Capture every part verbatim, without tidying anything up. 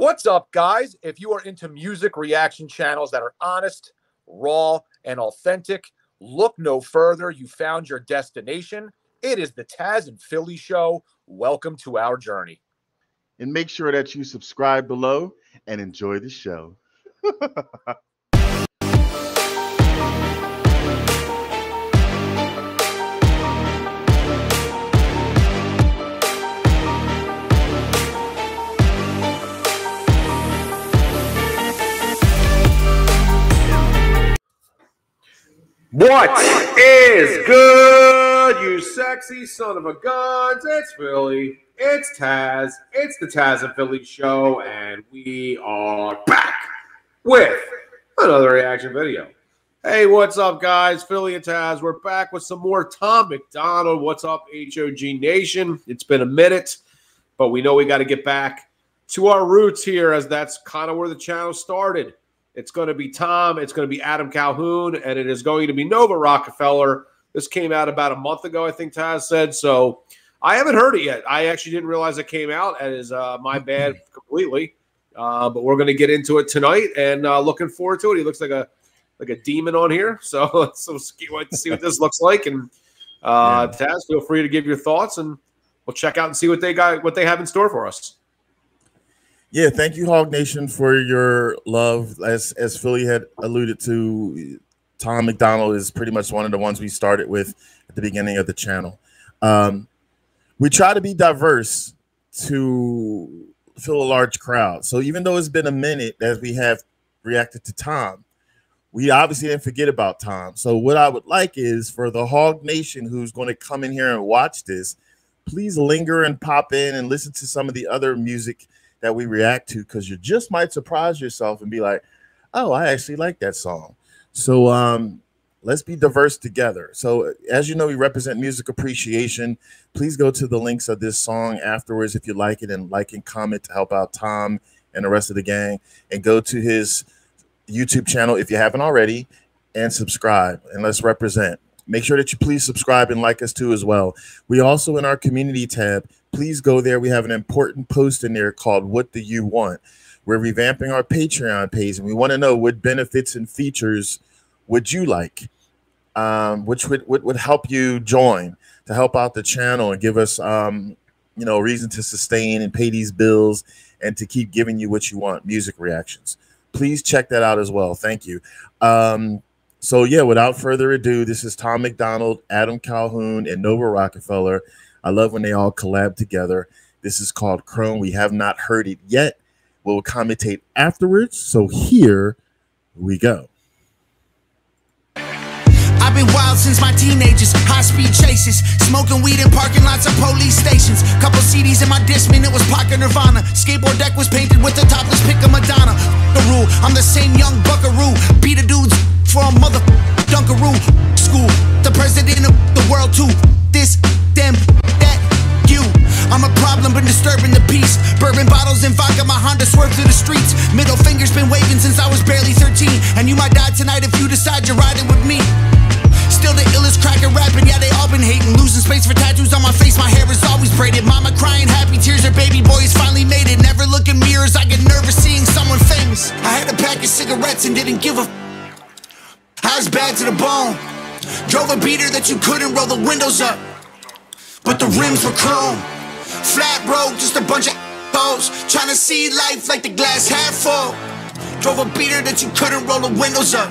What's up, guys? If you are into music reaction channels that are honest, raw, and authentic, look no further. You found your destination. It is the Taz and Philly Show. Welcome to our journey. And make sure that you subscribe below and enjoy the show. What is good, you sexy son of a guns? It's Philly, it's Taz, it's the Taz and Philly Show, and we are back with another reaction video. Hey, what's up, guys? Philly and Taz, we're back with some more Tom MacDonald. What's up, Hog Nation? It's been a minute, but we know we got to get back to our roots here, as that's kind of where the channel started. It's going to be Tom, it's going to be Adam Calhoun, and it is going to be Nova Rockafeller. This came out about a month ago, I think Taz said, so I haven't heard it yet. I actually didn't realize it came out. That is uh, my bad completely, uh, but we're going to get into it tonight, and uh, looking forward to it. He looks like a like a demon on here, so let's so see what this looks like, and uh, yeah. Taz, feel free to give your thoughts, and we'll check out and see what they got, what they have in store for us. Yeah, thank you, Hog Nation, for your love. As as Philly had alluded to, Tom MacDonald is pretty much one of the ones we started with at the beginning of the channel. Um, we try to be diverse to fill a large crowd. So even though it's been a minute as we have reacted to Tom, we obviously didn't forget about Tom. So what I would like is for the Hog Nation who's going to come in here and watch this, please linger and pop in and listen to some of the other music that we react to, because you just might surprise yourself and be like, oh, I actually like that song. So um, let's be diverse together. So as you know, we represent music appreciation. Please go to the links of this song afterwards if you like it, and like and comment to help out Tom and the rest of the gang, and go to his YouTube channel if you haven't already and subscribe, and let's represent. Make sure that you please subscribe and like us too as well. We also, in our community tab, please go there. We have an important post in there called What Do You Want? We're revamping our Patreon page, and we want to know what benefits and features would you like, um, which would, would, would help you join to help out the channel and give us um, you know, a reason to sustain and pay these bills and to keep giving you what you want, music reactions. Please check that out as well. Thank you. Um, So, yeah, without further ado, this is Tom MacDonald, Adam Calhoun, and Nova Rockafeller. I love when they all collab together. This is called Chrome. We have not heard it yet. We'll commentate afterwards. So here we go. I've been wild since my teenagers, high-speed chases, smoking weed in parking lots of police stations. Couple C Ds in my Discman, it was Pac and Nirvana. Skateboard deck was painted with the topless pic of Madonna. The rule, I'm the same young buckaroo. Beat a dude's for a mother dunkaroo. School, the president of the world too. This, them, that, you. I'm a problem, been disturbing the peace. Bourbon bottles and vodka, my Honda swerved through the streets. Middle finger's been waving since I was barely thirteen. And you might die tonight if you decide you're riding with me. Still the illest cracker rapping, yeah, they all been hating. Losing space for tattoos on my face, my hair is always braided. Mama crying, happy tears, her baby boy has finally made it. Never look in mirrors, I get nervous seeing someone famous. I had a pack of cigarettes and didn't give a f. I was bad to the bone. Drove a beater that you couldn't roll the windows up, but the rims were chrome. Flat road, just a bunch of hoes trying to see life like the glass half full. Drove a beater that you couldn't roll the windows up,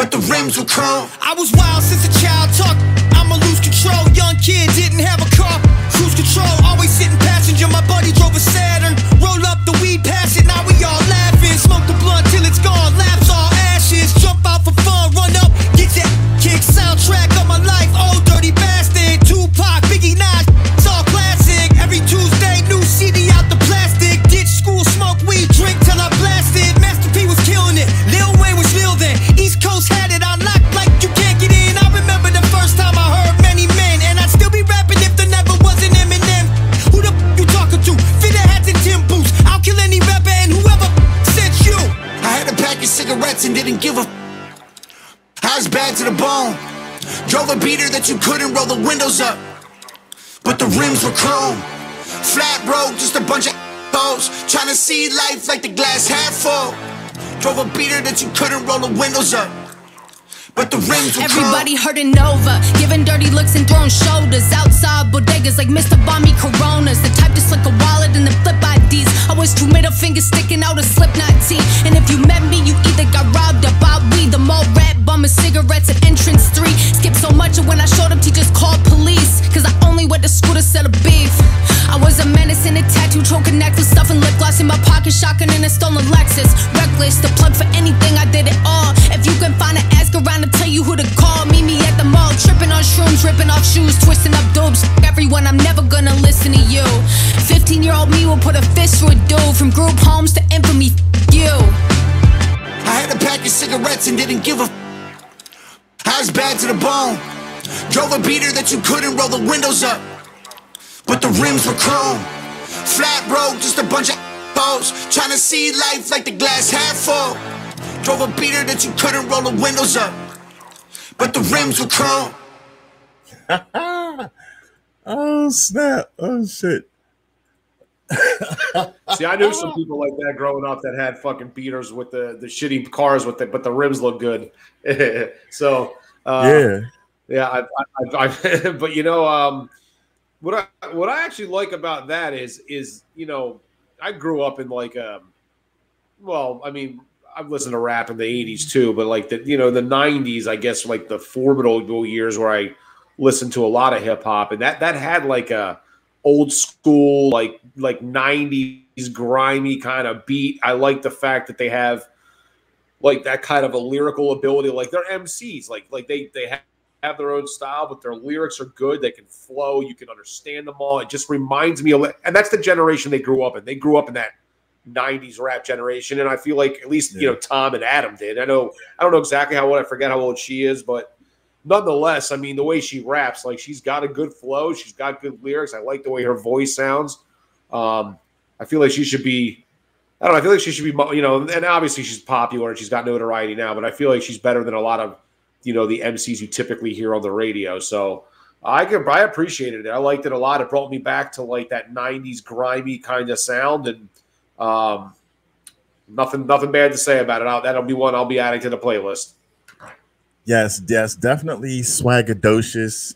but the rims were chrome. I was wild since a child, talk, I'ma lose control. Young kid, didn't have a car, cruise control. Always sitting passenger, my buddy drove a Saturn. Roll up the weed, pass it, now we all laughing. Smoke the blunt till it's gone, laps all ashes. Jump out for fun, run up, get that kick. Soundtrack of my life, old dirty bastard. Tupac, Biggie, Nas, it's all classic. Every Tuesday, new C D out the plastic. Ditch school, smoke weed, drink till I blasted. Master P was killing it, Lil Wayne was real then. East Coast had it unlocked like you can't get in. I remember the first time I heard many men, and I'd still be rapping if there never was an Eminem. Who the f*** you talking to? Fit the hats and Tim boots. I'll kill any rapper and whoever sent you. I had a pack of cigarettes and didn't give a f***. I was bad to the bone. Drove a beater that you couldn't roll the windows up, but the rims were chrome. Flat road, just a bunch of hoes, tryna see life like the glass half full. Drove a beater that you couldn't roll the windows up, but the rims were everybody cold. Hurting over, giving dirty looks and throwing shoulders. Outside bodegas like Mister Balmy Coronas, the type to slick a wallet and then flip I Ds. Always two middle fingers sticking out a Slipknot tee. And if you met me, you either got robbed or bought weed. The mall rat bumming cigarettes at entrance three. Skipped so much and when I showed up, teachers called police, cause I only went to school to sell a beef. I was a menace in a tattoo, choking necklace, stuffing lip gloss in my pocket, shotgun in a stolen Lexus. Reckless, the plug for anything, I did it all. If you can find an ask around to tell you who to call, meet me at the mall, tripping on shrooms, ripping off shoes, twisting up dupes. Everyone, I'm never gonna listen to you. Fifteen year old me will put a fist through a dude. From group homes to infamy, you. I had a pack of cigarettes and didn't give a f. I was bad to the bone. Drove a beater that you couldn't roll the windows up, but the rims were chrome. Flat road, just a bunch of hoes, trying to see life like the glass half full. Drove a beater that you couldn't roll the windows up, but the rims were chrome. Oh, snap. Oh, shit. See, I knew some people like that growing up that had fucking beaters with the, the shitty cars with it, but the rims look good. So, uh, yeah. Yeah. I, I, I, I, but, you know, um, what I what I actually like about that is, is you know, I grew up in like, a, well, I mean, I've listened to rap in the eighties too, but like the, you know, the nineties, I guess, like the formidable years where I listened to a lot of hip hop, and that, that had like a old school, like, like nineties grimy kind of beat. I like the fact that they have like that kind of a lyrical ability. Like they're M Cs, like, like they, they have, have their own style, but their lyrics are good. They can flow. You can understand them all. It just reminds me of, and that's the generation they grew up in. They grew up in that nineties rap generation, and I feel like at least yeah. you know Tom and Adam did. I know I don't know exactly how old, I forget how old she is, but nonetheless, I mean the way she raps, like she's got a good flow, she's got good lyrics. I like the way her voice sounds. Um, I feel like she should be, I don't know, I feel like she should be, you know, and obviously she's popular and she's got notoriety now, but I feel like she's better than a lot of you know the M Cs you typically hear on the radio. So I could, I appreciated it. I liked it a lot. It brought me back to like that nineties grimy kind of sound and. Um, nothing, nothing bad to say about it. I'll, that'll be one I'll be adding to the playlist. Yes, yes, definitely swagadocious.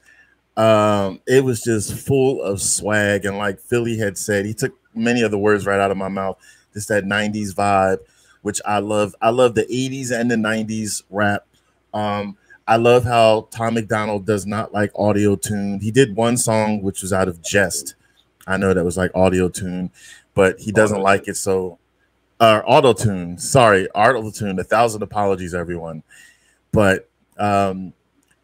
Um, it was just full of swag, and like Philly had said, he took many of the words right out of my mouth. Just that nineties vibe, which I love. I love the eighties and the nineties rap. Um, I love how Tom MacDonald does not like audio tune. He did one song which was out of jest. I know that was like audio tune. But he doesn't like it, so uh, auto-tune. Sorry, auto-tune. A thousand apologies, everyone. But um,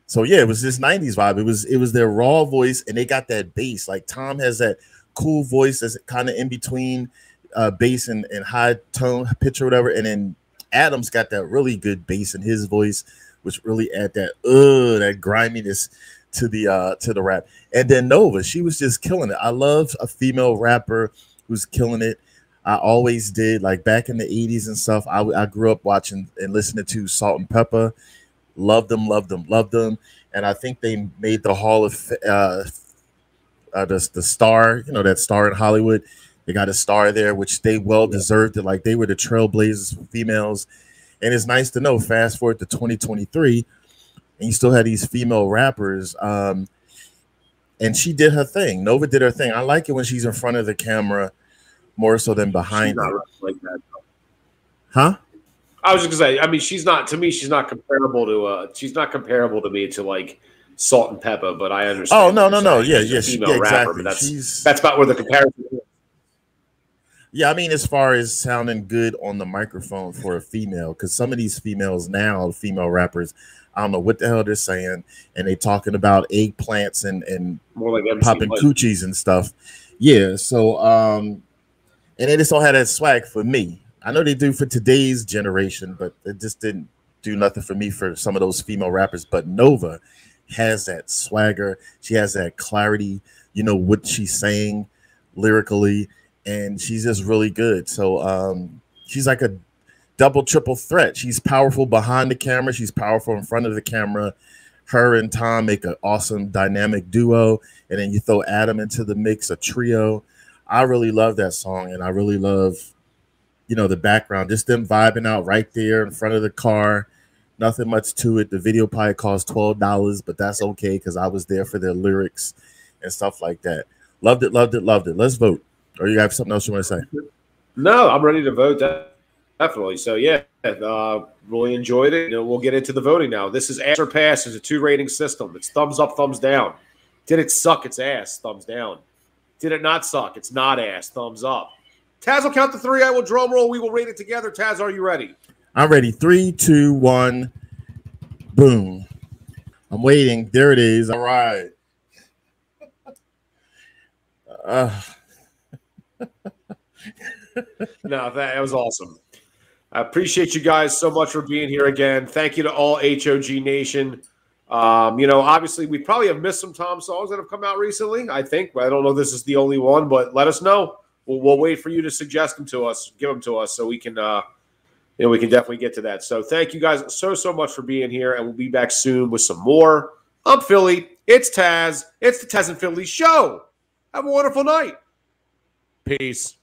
so yeah, it was this nineties vibe. It was it was their raw voice, and they got that bass. Like Tom has that cool voice that's kind of in between uh, bass and, and high tone pitch or whatever. And then Adam's got that really good bass in his voice, which really add that uh that griminess to the uh, to the rap. And then Nova, she was just killing it. I love a female rapper who's killing it. I always did, like back in the eighties and stuff. I, I grew up watching and listening to Salt-N-Pepa. Loved them, loved them, loved them. And I think they made the Hall of uh, uh, the, the star, you know, that star in Hollywood. They got a star there, which they well deserved it. Like they were the trailblazers for females. And it's nice to know, fast forward to twenty twenty-three, and you still had these female rappers. Um, and she did her thing. Nova did her thing. I like it when she's in front of the camera more so than behind her. Like that, huh? I was just gonna say. I mean, she's not to me. She's not comparable to. Uh, she's not comparable to me to like Salt-N-Pepa. But I understand. Oh no, no, no. Yeah, yeah, she, yeah, exactly. Rapper, that's she's, that's about where the comparison is. Yeah, I mean, as far as sounding good on the microphone for a female, because some of these females now, female rappers, I don't know what the hell they're saying, and they talking about eggplants and and more like popping coochies and stuff. Yeah. So. um And they just don't have that swag for me. I know they do for today's generation, but it just didn't do nothing for me for some of those female rappers. But Nova has that swagger. She has that clarity. You know what she's saying lyrically, and she's just really good. So um, she's like a double, triple threat. She's powerful behind the camera. She's powerful in front of the camera. Her and Tom make an awesome dynamic duo. And then you throw Adam into the mix, a trio. I really love that song, and I really love, you know, the background, just them vibing out right there in front of the car. Nothing much to it. The video probably cost twelve dollars, but that's okay because I was there for their lyrics and stuff like that. Loved it, loved it, loved it. Let's vote. Or you have something else you want to say? No, I'm ready to vote. Definitely. So, yeah, uh, really enjoyed it. You know, we'll get into the voting now. This is ass or pass. It's a two-rating system. It's thumbs up, thumbs down. Did it suck? It's ass. Thumbs down. Did it not suck? It's not ass. Thumbs up. Taz will count to three. I will drum roll. We will rate it together. Taz, are you ready? I'm ready. Three, two, one. Boom. I'm waiting. There it is. All right. Uh. No, that was awesome. I appreciate you guys so much for being here again. Thank you to all H O G Nation. Um, you know, obviously, we probably have missed some Tom songs that have come out recently, I think. I don't know if this is the only one, but let us know. We'll, we'll wait for you to suggest them to us, give them to us, so we can, uh, you know, we can definitely get to that. So thank you guys so, so much for being here, and we'll be back soon with some more. I'm Philly. It's Taz. It's the Taz and Philly Show. Have a wonderful night. Peace.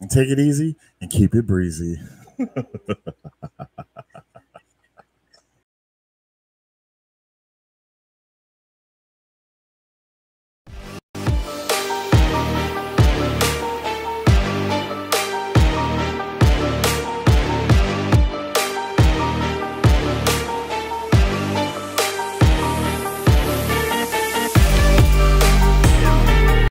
And take it easy and keep it breezy.